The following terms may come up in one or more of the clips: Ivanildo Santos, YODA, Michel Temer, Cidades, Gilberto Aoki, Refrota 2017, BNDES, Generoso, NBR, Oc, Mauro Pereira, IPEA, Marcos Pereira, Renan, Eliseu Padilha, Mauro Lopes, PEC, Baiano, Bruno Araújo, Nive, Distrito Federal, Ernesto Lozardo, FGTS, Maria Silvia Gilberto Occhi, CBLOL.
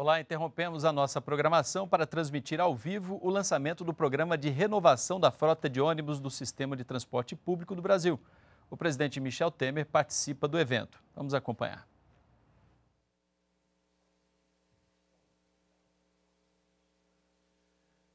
Olá, interrompemos a nossa programação para transmitir ao vivo o lançamento do programa de renovação da frota de ônibus do Sistema de Transporte Público do Brasil. O presidente Michel Temer participa do evento. Vamos acompanhar.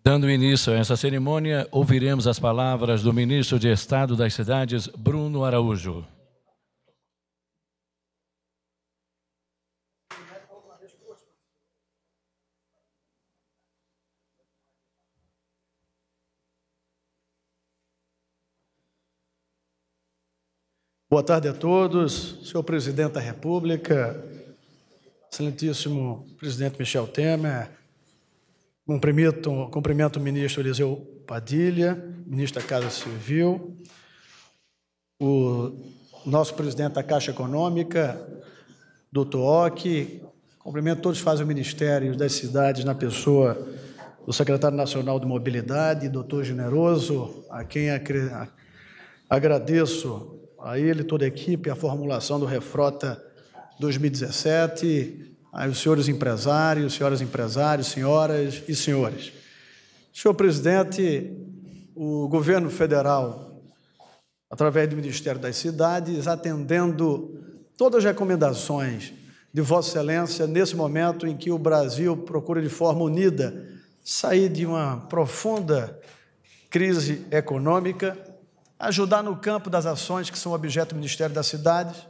Dando início a essa cerimônia, ouviremos as palavras do ministro de Estado das Cidades, Bruno Araújo. Boa tarde a todos, senhor presidente da República, excelentíssimo presidente Michel Temer, cumprimento o ministro Eliseu Padilha, ministro da Casa Civil, o nosso presidente da Caixa Econômica, doutor Oc, cumprimento todos que fazem o Ministério das Cidades na pessoa do secretário nacional de Mobilidade, doutor Generoso, a quem agradeço a ele, toda a equipe, a formulação do Refrota 2017, aos senhores empresários, senhoras empresários, senhoras e senhores. Senhor presidente, o governo federal, através do Ministério das Cidades, atendendo todas as recomendações de Vossa Excelência, nesse momento em que o Brasil procura de forma unida sair de uma profunda crise econômica, ajudar no campo das ações que são objeto do Ministério das Cidades,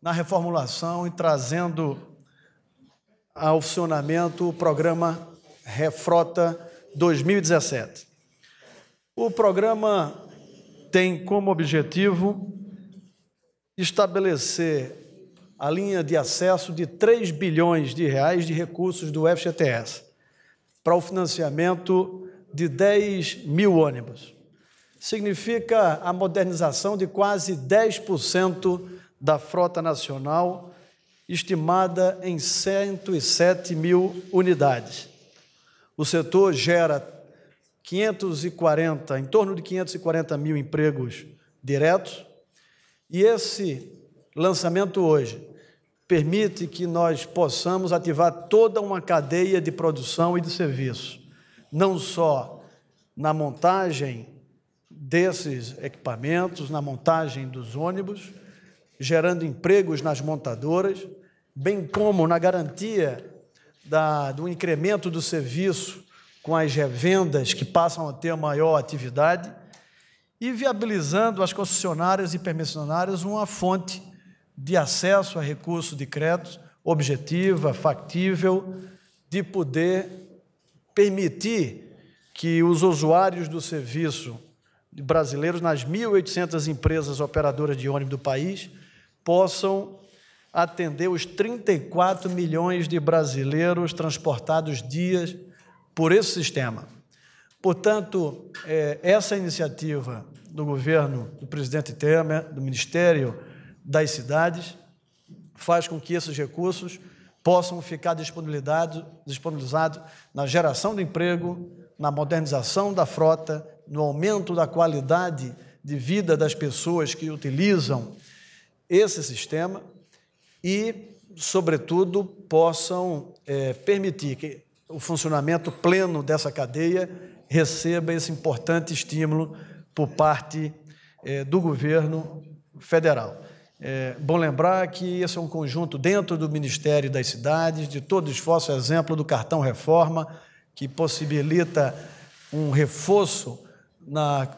na reformulação e trazendo ao funcionamento o programa Refrota 2017. O programa tem como objetivo estabelecer a linha de acesso de 3 bilhões de reais de recursos do FGTS para o financiamento de 10 mil ônibus. Significa a modernização de quase 10% da frota nacional, estimada em 107 mil unidades. O setor gera em torno de 540 mil empregos diretos, e esse lançamento hoje permite que nós possamos ativar toda uma cadeia de produção e de serviço, não só na montagem desses equipamentos, na montagem dos ônibus, gerando empregos nas montadoras, bem como na garantia do incremento do serviço com as revendas que passam a ter maior atividade e viabilizando às concessionárias e permissionárias uma fonte de acesso a recurso de crédito objetiva, factível, de poder permitir que os usuários do serviço brasileiros nas 1.800 empresas operadoras de ônibus do país possam atender os 34 milhões de brasileiros transportados dias por esse sistema. Portanto, essa iniciativa do governo do presidente Temer, do Ministério das Cidades, faz com que esses recursos possam ficar disponibilizados na geração de emprego, na modernização da frota, no aumento da qualidade de vida das pessoas que utilizam esse sistema e, sobretudo, possam permitir que o funcionamento pleno dessa cadeia receba esse importante estímulo por parte do governo federal. É bom lembrar que esse é um conjunto dentro do Ministério das Cidades, de todo esforço, exemplo do cartão reforma, que possibilita um reforço na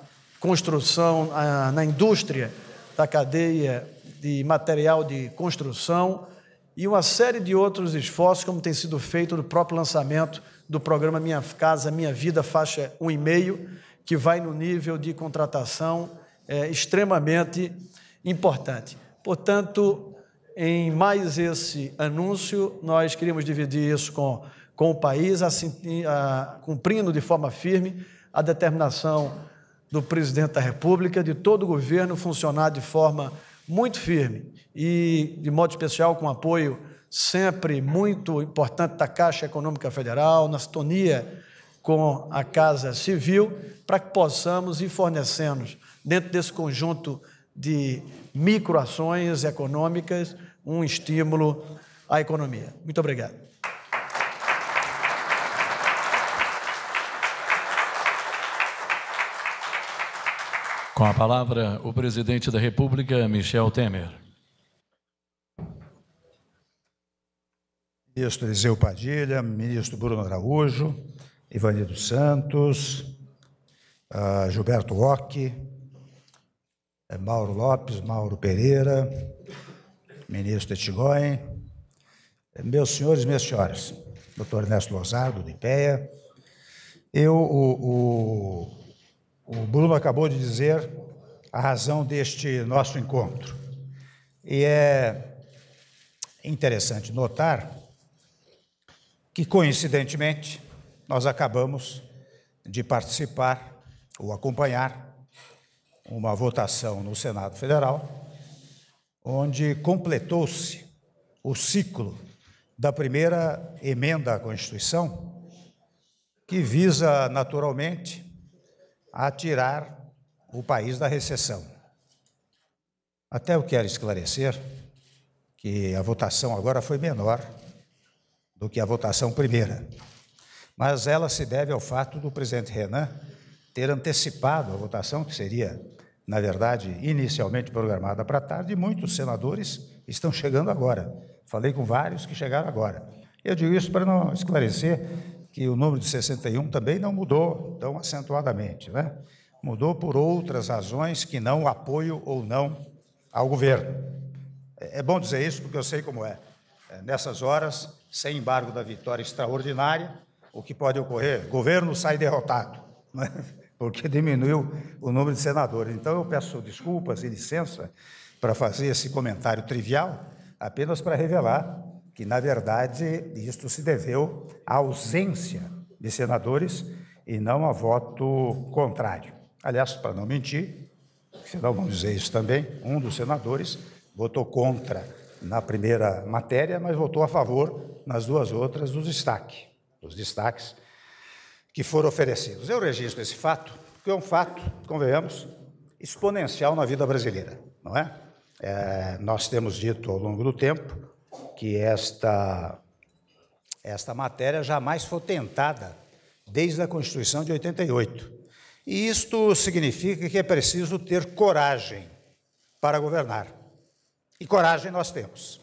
construção, na indústria da cadeia de material de construção e uma série de outros esforços, como tem sido feito no próprio lançamento do programa Minha Casa Minha Vida, faixa 1,5, que vai no nível de contratação extremamente importante. Portanto, em mais esse anúncio, nós queríamos dividir isso com o país, cumprindo de forma firme a determinação do presidente da República, de todo o governo funcionar de forma muito firme e, de modo especial, com apoio sempre muito importante da Caixa Econômica Federal, na sintonia com a Casa Civil, para que possamos ir fornecendo, dentro desse conjunto de microações econômicas, um estímulo à economia. Muito obrigado. Com a palavra, o presidente da República, Michel Temer. Ministro Eliseu Padilha, ministro Bruno Araújo, Ivanildo Santos, Gilberto Occhi, Mauro Lopes, Mauro Pereira, ministro Etigoin, meus senhores e minhas senhoras, doutor Ernesto Lozardo, do IPEA. O Bruno acabou de dizer a razão deste nosso encontro. E é interessante notar que, coincidentemente, nós acabamos de participar ou acompanhar uma votação no Senado Federal, onde completou-se o ciclo da primeira emenda à Constituição, que visa, naturalmente, a tirar o país da recessão. Até eu quero esclarecer que a votação agora foi menor do que a votação primeira, mas ela se deve ao fato do presidente Renan ter antecipado a votação, que seria, na verdade, inicialmente programada para tarde, e muitos senadores estão chegando agora. Falei com vários que chegaram agora. Eu digo isso para não esclarecer que o número de 61 também não mudou tão acentuadamente, né? Mudou por outras razões que não apoio ou não ao governo. É bom dizer isso porque eu sei como é. Nessas horas, sem embargo da vitória extraordinária, o que pode ocorrer? O governo sai derrotado, né? Porque diminuiu o número de senadores. Então, eu peço desculpas e licença para fazer esse comentário trivial, apenas para revelar que, na verdade, isto se deveu à ausência de senadores e não a voto contrário. Aliás, para não mentir, senão vão dizer isso também, um dos senadores votou contra na primeira matéria, mas votou a favor nas duas outras dos destaques que foram oferecidos. Eu registro esse fato, porque é um fato, convenhamos, exponencial na vida brasileira, não é? Nós temos dito ao longo do tempo que esta matéria jamais foi tentada desde a Constituição de 88. E isto significa que é preciso ter coragem para governar. E coragem nós temos.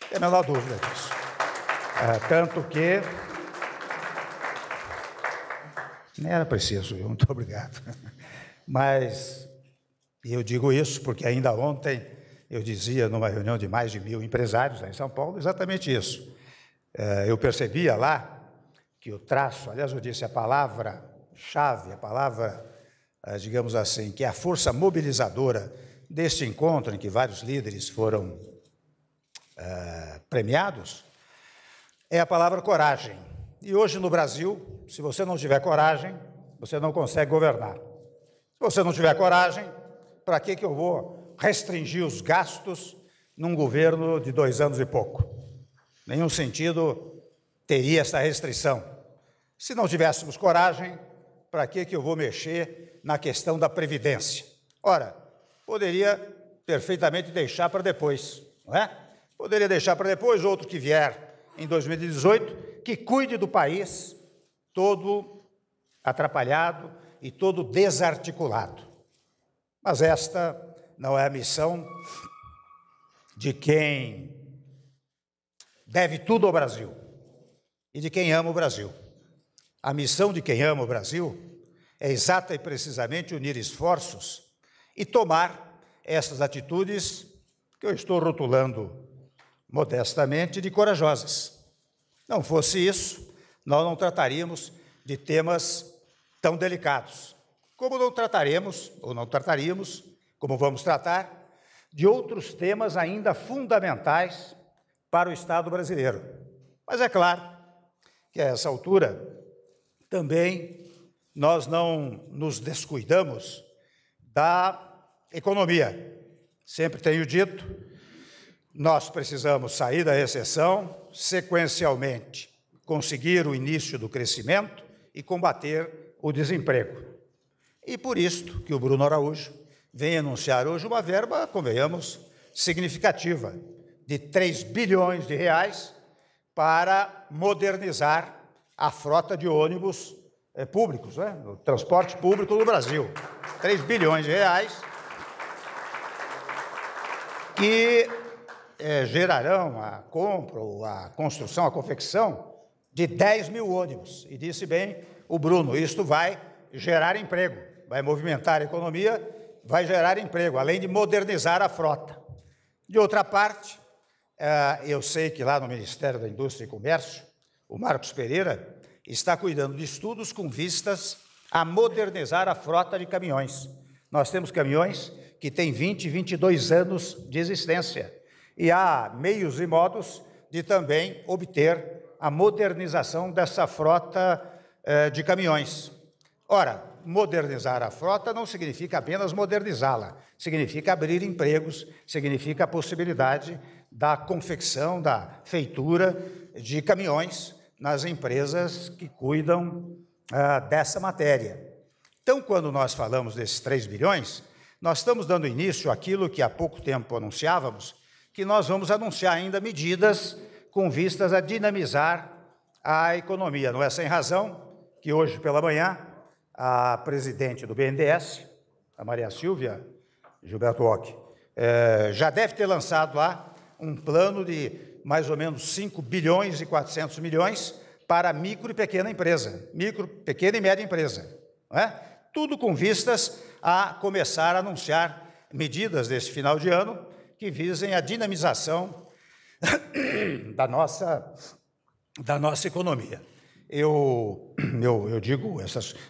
Não tem a menor dúvida disso. Tanto que... Nem era preciso, viu? Muito obrigado. Mas eu digo isso porque ainda ontem eu dizia numa reunião de mais de 1000 empresários lá em São Paulo exatamente isso. Eu percebia lá que o traço, aliás, eu disse a palavra-chave, a palavra, digamos assim, que é a força mobilizadora deste encontro em que vários líderes foram premiados, é a palavra coragem. E hoje no Brasil, se você não tiver coragem, você não consegue governar. Se você não tiver coragem, para que eu vou restringir os gastos num governo de 2 anos e pouco. Nenhum sentido teria essa restrição. Se não tivéssemos coragem, para que eu vou mexer na questão da Previdência? Ora, poderia perfeitamente deixar para depois, não é? Poderia deixar para depois, outro que vier em 2018, que cuide do país todo atrapalhado e todo desarticulado. Mas esta não é a missão de quem deve tudo ao Brasil e de quem ama o Brasil. A missão de quem ama o Brasil é exata e precisamente unir esforços e tomar essas atitudes que eu estou rotulando modestamente de corajosas. Não fosse isso, nós não trataríamos de temas tão delicados, como como vamos tratar de outros temas ainda fundamentais para o Estado brasileiro. Mas é claro que a essa altura também nós não nos descuidamos da economia. Sempre tenho dito, nós precisamos sair da recessão, sequencialmente conseguir o início do crescimento e combater o desemprego. E por isto que o Bruno Araújo vem anunciar hoje uma verba, convenhamos, significativa, de R$ 3 bilhões para modernizar a frota de ônibus públicos, né? O transporte público no Brasil. 3 bilhões de reais, que gerarão a compra, a construção, a confecção de 10 mil ônibus. E disse bem o Bruno, isto vai gerar emprego, vai movimentar a economia, vai gerar emprego, além de modernizar a frota. De outra parte, eu sei que lá no Ministério da Indústria e Comércio, o Marcos Pereira está cuidando de estudos com vistas a modernizar a frota de caminhões. Nós temos caminhões que têm 20, 22 anos de existência e há meios e modos de também obter a modernização dessa frota de caminhões. Ora, modernizar a frota não significa apenas modernizá-la, significa abrir empregos, significa a possibilidade da confecção, da feitura de caminhões nas empresas que cuidam dessa matéria. Então, quando nós falamos desses 3 bilhões, nós estamos dando início àquilo que há pouco tempo anunciávamos, que nós vamos anunciar ainda medidas com vistas a dinamizar a economia. Não é sem razão que hoje pela manhã a presidente do BNDES, a Maria Silvia Gilberto Occhi, já deve ter lançado lá um plano de mais ou menos 5 bilhões e 400 milhões para micro e pequena empresa, micro, pequena e média empresa, não é? Tudo com vistas a começar a anunciar medidas desse final de ano que visem a dinamização da nossa economia. Eu digo,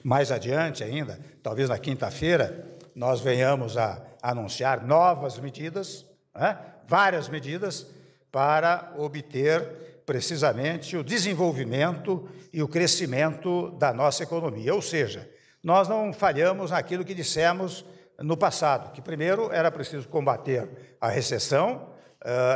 mais adiante ainda, talvez na quinta-feira, nós venhamos a anunciar novas medidas, não é? Várias medidas, para obter precisamente o desenvolvimento e o crescimento da nossa economia. Ou seja, nós não falhamos naquilo que dissemos no passado, que primeiro era preciso combater a recessão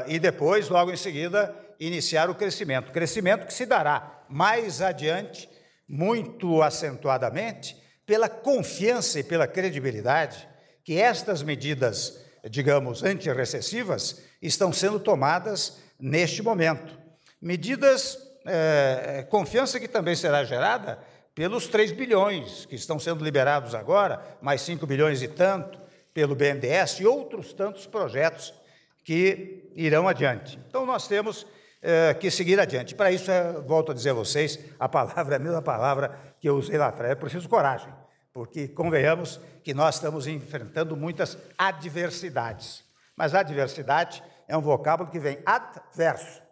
e depois, logo em seguida, iniciar o crescimento. Crescimento que se dará mais adiante, muito acentuadamente, pela confiança e pela credibilidade que estas medidas, digamos, antirrecessivas, estão sendo tomadas neste momento. Medidas, confiança que também será gerada pelos 3 bilhões que estão sendo liberados agora, mais 5 bilhões e tanto pelo BNDES e outros tantos projetos que irão adiante. Então, nós temos que seguir adiante. Para isso, volto a dizer a vocês, a palavra é a mesma palavra que eu usei lá atrás, é preciso coragem, porque convenhamos que nós estamos enfrentando muitas adversidades. Mas adversidade é um vocábulo que vem adverso.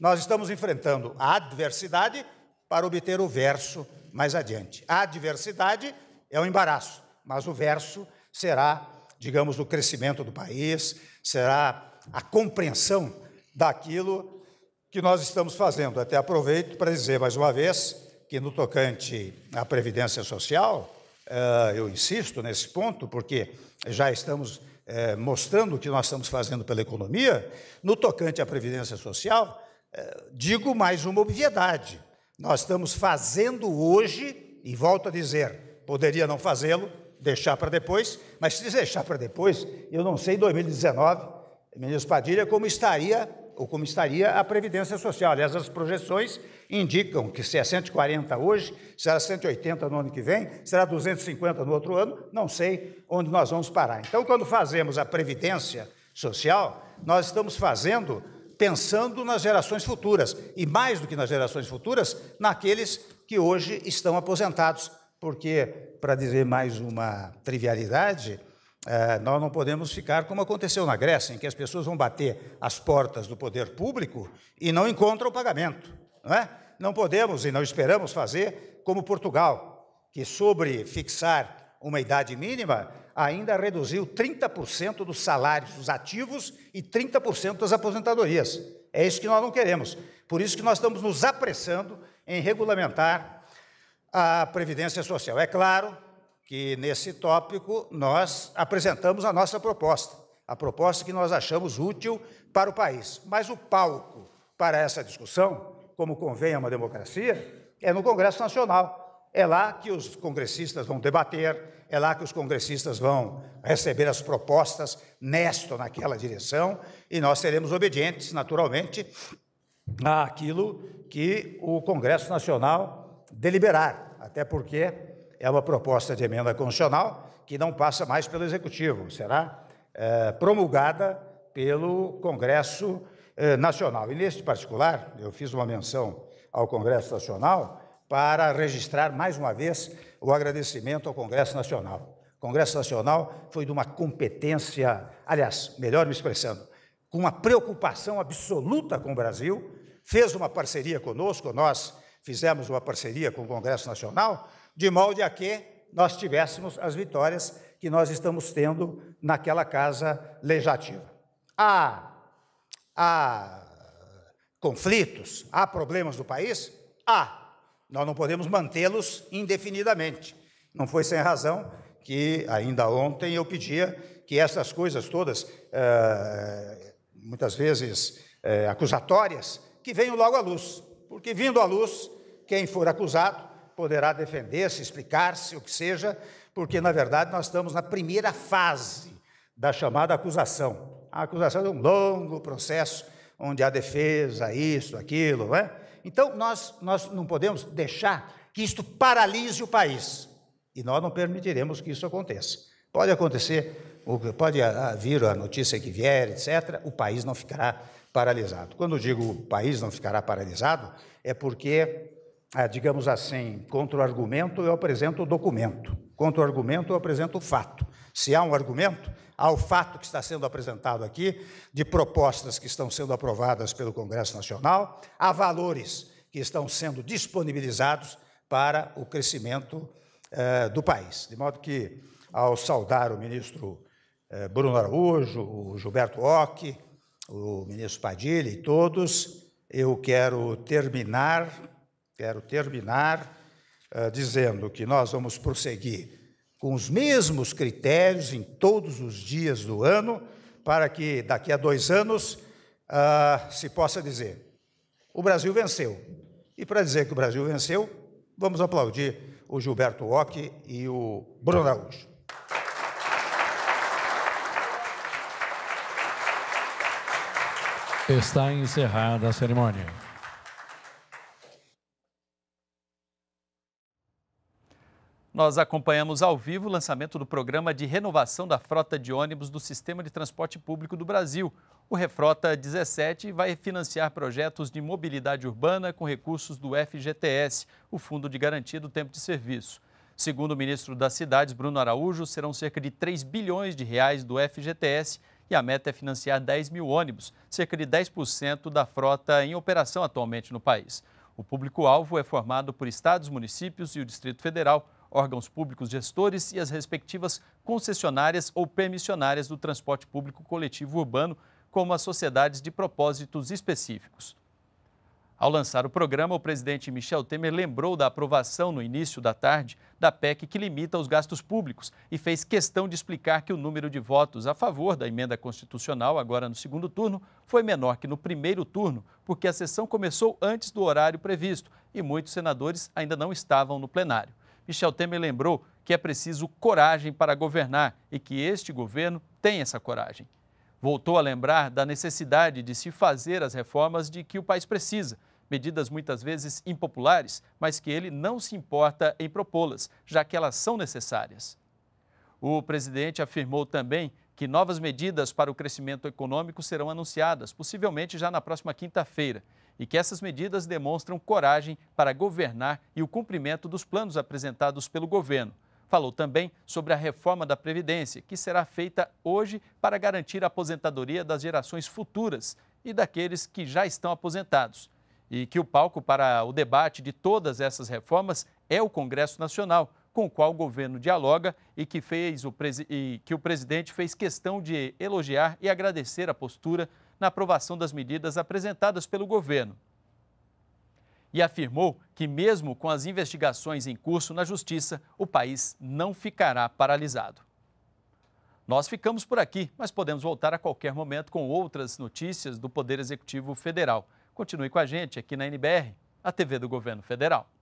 Nós estamos enfrentando a adversidade para obter o verso mais adiante. A adversidade é um embaraço, mas o verso será, digamos, o crescimento do país, será a compreensão daquilo que nós estamos fazendo. Até aproveito para dizer mais uma vez que, no tocante à Previdência Social, eu insisto nesse ponto, porque já estamos mostrando o que nós estamos fazendo pela economia. No tocante à Previdência Social, digo mais uma obviedade. Nós estamos fazendo hoje, e volto a dizer, poderia não fazê-lo, deixar para depois, mas se deixar para depois, eu não sei em 2019, ministro Padilha, como estaria a Previdência Social. Aliás, as projeções indicam que se é 140 hoje, será 180 no ano que vem, será 250 no outro ano, não sei onde nós vamos parar. Então, quando fazemos a Previdência Social, nós estamos fazendo pensando nas gerações futuras, e mais do que nas gerações futuras, naqueles que hoje estão aposentados, porque, para dizer mais uma trivialidade, nós não podemos ficar como aconteceu na Grécia, em que as pessoas vão bater as portas do poder público e não encontram o pagamento. Não é? Não podemos e não esperamos fazer como Portugal, que sobre fixar uma idade mínima, ainda reduziu 30% dos salários dos ativos e 30% das aposentadorias. É isso que nós não queremos. Por isso que nós estamos nos apressando em regulamentar a Previdência Social. É claro que, nesse tópico, nós apresentamos a nossa proposta, a proposta que nós achamos útil para o país. Mas o palco para essa discussão, como convém a uma democracia, é no Congresso Nacional. É lá que os congressistas vão debater, é lá que os congressistas vão receber as propostas nesta ou naquela direção, e nós seremos obedientes, naturalmente, àquilo que o Congresso Nacional deliberar, até porque é uma proposta de emenda constitucional que não passa mais pelo Executivo, será promulgada pelo Congresso Nacional. E, neste particular, eu fiz uma menção ao Congresso Nacional para registrar, mais uma vez, o agradecimento ao Congresso Nacional. O Congresso Nacional foi de uma competência, aliás, melhor me expressando, com uma preocupação absoluta com o Brasil, fez uma parceria conosco, nós fizemos uma parceria com o Congresso Nacional, de modo a que nós tivéssemos as vitórias que nós estamos tendo naquela casa legislativa. Há conflitos, há problemas do país? Há. Nós não podemos mantê-los indefinidamente. Não foi sem razão que, ainda ontem, eu pedia que essas coisas todas, muitas vezes acusatórias, que venham logo à luz, porque, vindo à luz, quem for acusado poderá defender-se, explicar-se, o que seja, porque, na verdade, nós estamos na primeira fase da chamada acusação. A acusação é um longo processo, onde há defesa, isso, aquilo, não é? Então, nós não podemos deixar que isto paralise o país, e nós não permitiremos que isso aconteça. Pode acontecer, pode vir a notícia que vier, etc., o país não ficará paralisado. Quando eu digo o país não ficará paralisado, é porque, digamos assim, contra o argumento eu apresento o documento, contra o argumento eu apresento o fato. Se há um argumento, há o fato que está sendo apresentado aqui, de propostas que estão sendo aprovadas pelo Congresso Nacional, há valores que estão sendo disponibilizados para o crescimento do país. De modo que, ao saudar o ministro Bruno Araújo, o Gilberto Occhi, o ministro Padilha e todos, eu quero terminar dizendo que nós vamos prosseguir com os mesmos critérios em todos os dias do ano, para que daqui a 2 anos se possa dizer o Brasil venceu. E para dizer que o Brasil venceu, vamos aplaudir o Gilberto Aoki e o Bruno Araújo. Está encerrada a cerimônia. Nós acompanhamos ao vivo o lançamento do programa de renovação da frota de ônibus do Sistema de Transporte Público do Brasil. O Refrota 2017 vai financiar projetos de mobilidade urbana com recursos do FGTS, o Fundo de Garantia do Tempo de Serviço. Segundo o ministro das Cidades, Bruno Araújo, serão cerca de R$ 3 bilhões do FGTS e a meta é financiar 10.000 ônibus, cerca de 10% da frota em operação atualmente no país. O público-alvo é formado por estados, municípios e o Distrito Federal, órgãos públicos gestores e as respectivas concessionárias ou permissionárias do transporte público coletivo urbano, como as sociedades de propósitos específicos. Ao lançar o programa, o presidente Michel Temer lembrou da aprovação no início da tarde da PEC que limita os gastos públicos e fez questão de explicar que o número de votos a favor da emenda constitucional, agora no segundo turno, foi menor que no primeiro turno, porque a sessão começou antes do horário previsto e muitos senadores ainda não estavam no plenário. Michel Temer lembrou que é preciso coragem para governar e que este governo tem essa coragem. Voltou a lembrar da necessidade de se fazer as reformas de que o país precisa, medidas muitas vezes impopulares, mas que ele não se importa em propô-las, já que elas são necessárias. O presidente afirmou também que novas medidas para o crescimento econômico serão anunciadas, possivelmente já na próxima quinta-feira, e que essas medidas demonstram coragem para governar e o cumprimento dos planos apresentados pelo governo. Falou também sobre a reforma da Previdência, que será feita hoje para garantir a aposentadoria das gerações futuras e daqueles que já estão aposentados, e que o palco para o debate de todas essas reformas é o Congresso Nacional, com o qual o governo dialoga e que o presidente fez questão de elogiar e agradecer a postura na aprovação das medidas apresentadas pelo governo. E afirmou que, mesmo com as investigações em curso na Justiça, o país não ficará paralisado. Nós ficamos por aqui, mas podemos voltar a qualquer momento com outras notícias do Poder Executivo Federal. Continue com a gente aqui na NBR, a TV do Governo Federal.